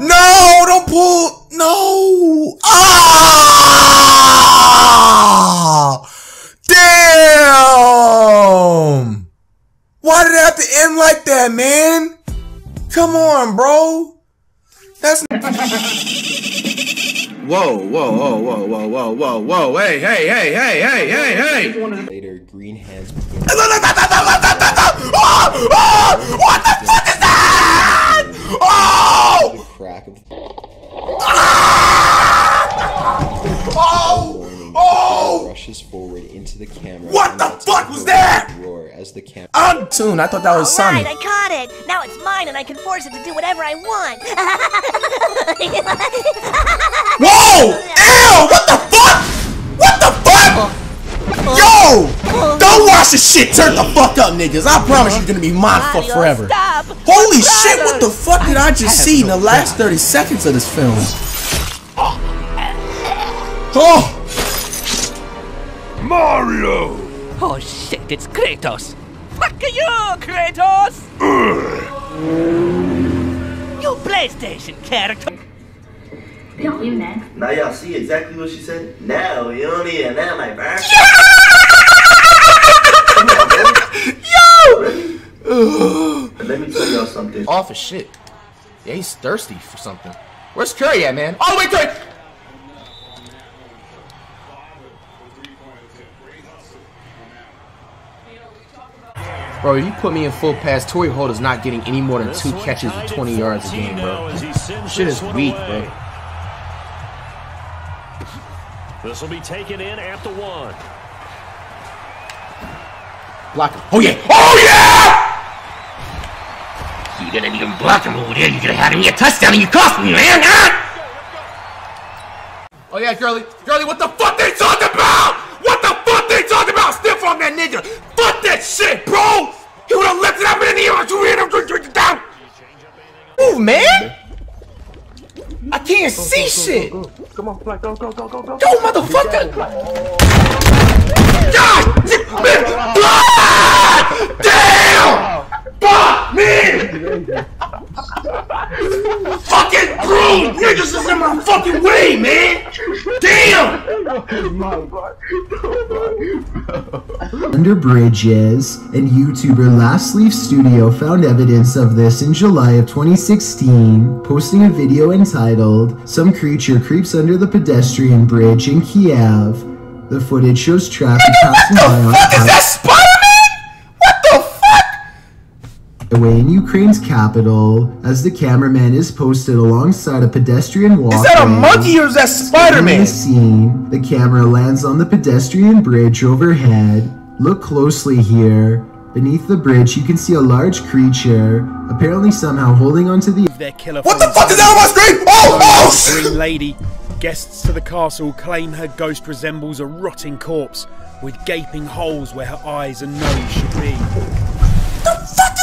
No, don't pull. No. Ah! Damn. Why did it have to end like that, man? Come on, bro. That's. Whoa, whoa, whoa, whoa, whoa, whoa, whoa, whoa, hey, hey, hey, hey, hey, hey, hey! Later, green hands begin. What the fuck is that? Oh! Oh! Oh! Rushes forward into the camera. What the fuck was that? As the camera. I'm tuned. I thought that was Sonic. Right, I caught it. Now it's mine, and I can force it to do whatever I want. Whoa! Ew! What the fuck? What the fuck? Yo! Don't watch this shit. Turn the fuck up, niggas. I promise you're gonna be mine for forever. Stop. Holy shit! What the fuck did I just see in the last 30 seconds of this film? Oh! Mario! Oh shit! It's Kratos. Fuck you, Kratos! You PlayStation character. Don't you, man. Now y'all see exactly what she said? No, you don't need an anime, bro. Yo! Really? Let me tell y'all something. Off of shit. Yeah, he's thirsty for something. Where's Curry at, man? All the way Curry! Bro, you put me in full pass, Torrey Holt is not getting any more than 2 catches with 20 yards a game, bro. Shit is weak, bro. This will be taken in at the 1. Block him. Oh yeah! Oh yeah! You didn't even block him over there. You could have had him get a touchdown and you cost me, man! Huh? Oh yeah, Girly. Girly, what the fuck they talking about? What the fuck they talking about? Stiff on that nigga! Fuck that shit, bro! He would have lifted up in the air. You hit him down! Move, man! I can't see shit! Come on, go, go, go, go, go! Yo, motherfucker! God damn! Fuck me! Fucking green niggas is in my fucking way, man! Damn! Under bridges, and YouTuber Last Leaf Studio found evidence of this in July of 2016, posting a video entitled, "Some Creature Creeps Under the Pedestrian Bridge in Kiev." The footage shows traffic passing by on the away in Ukraine's capital, as the cameraman is posted alongside a pedestrian walkway. Is that a monkey or is that Spider-Man? Scene, the camera lands on the pedestrian bridge overhead. Look closely here. Beneath the bridge, you can see a large creature, apparently somehow holding onto the. What the fuck is that on my screen? Oh, oh! Green lady. Guests to the castle claim her ghost resembles a rotting corpse with gaping holes where her eyes and nose should be. Shit! What the fuck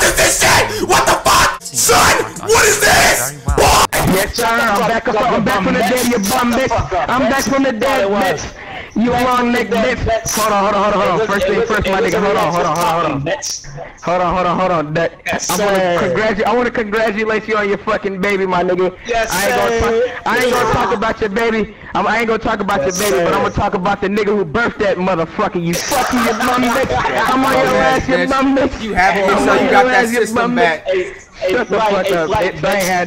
is this shit? What the fuck? Son, what is this? Boy! Yes, sir, I'm back from the dead, you bum bitch. I'm back from the dead, bitch. You long neck bitch. Hold on. First thing first, my nigga. Hold on. I want to congratulate you on your fucking baby, my nigga. Yes, I ain't gonna talk about your baby. I ain't gonna talk about your baby, but I'm gonna talk about the nigga who birthed that motherfucker. You fucking your mum bitch. I'm on your ass, your mum bitch. You have it, so you got that system back. Shut the fuck up. I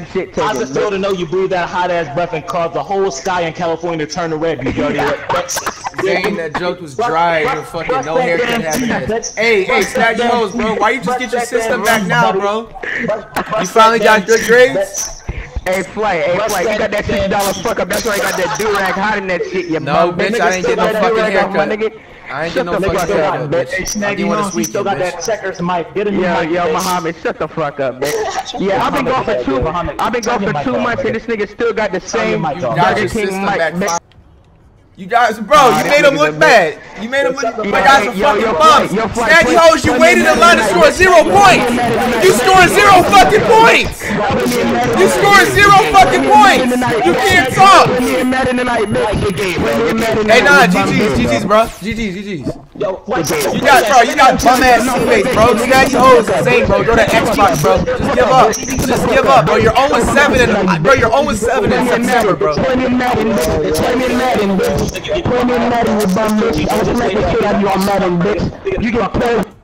just fail to know you blew that hot ass breath and caused the whole sky in California to turn red. You dirty bitch. Zane, that joke was dry. Your fucking no hair can have it. Hey, snag your hoes, bro. Why you just get your system back now, bro? You finally got good grades? Hey, Flight, you got that $6 fuck up. That's why I got that do-rag hot in that shit, you bum bitch. No, bitch, I ain't get no fucking haircut. I ain't get no fucking haircut, bitch. Snaggy, you know, still got that checkers, Mike. Get him, yo, Muhammad, shut the fuck up, bitch. Yeah, I've been gone for 2 months, and this nigga still got the same Burger King mic, bitch. You guys, bro, you made him look bad. You made him look bad. My guys are fucking bums. Snaggy hoes, you waited in line to score 0 points. You scored 0 fucking points. You scored 0 fucking points. You can't talk. Hey, nah, GG's, GG's, bro. GG's, GG's. You got, bro, you got bum ass teammates, bro. Snaggy hoes is insane, bro. Go to Xbox, bro. Just give up. Just give up, bro. You're 0-7 in, bro. You're 0-7 in September, bro. You get a